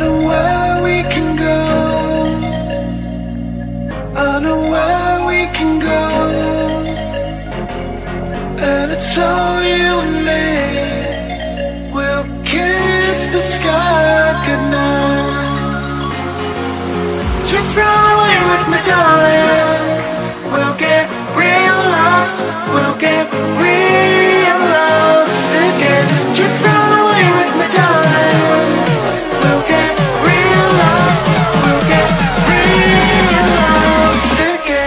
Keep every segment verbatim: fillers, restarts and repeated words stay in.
know where we can go. I know where we can go. And it's all you and me. We'll kiss the sky goodnight. Just run away with me, darling. We'll get real lost. We'll get real lost again. Just run away with me, darling. We'll get real lost. We'll get real lost again.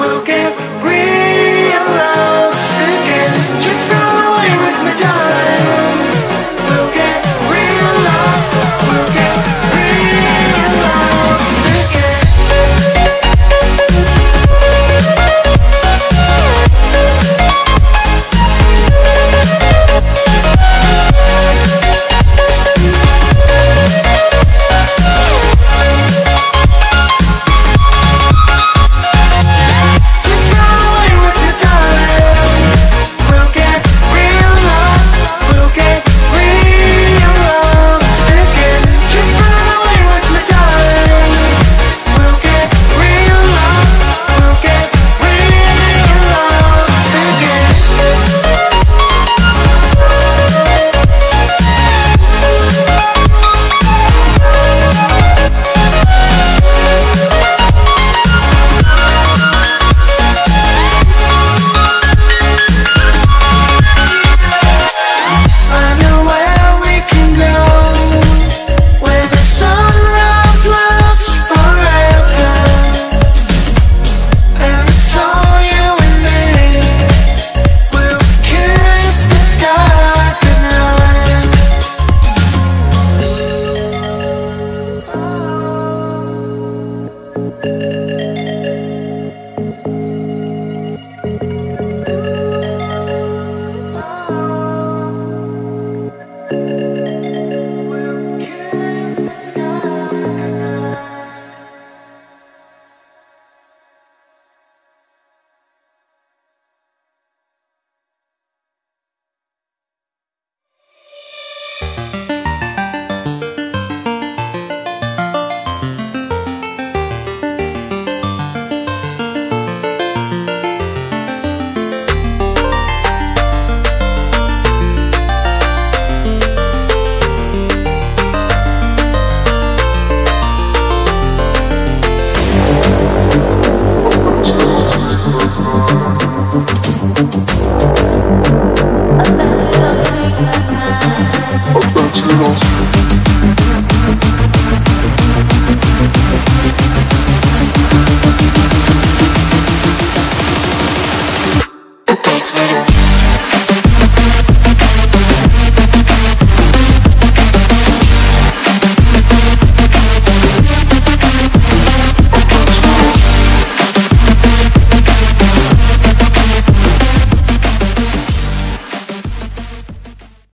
We'll get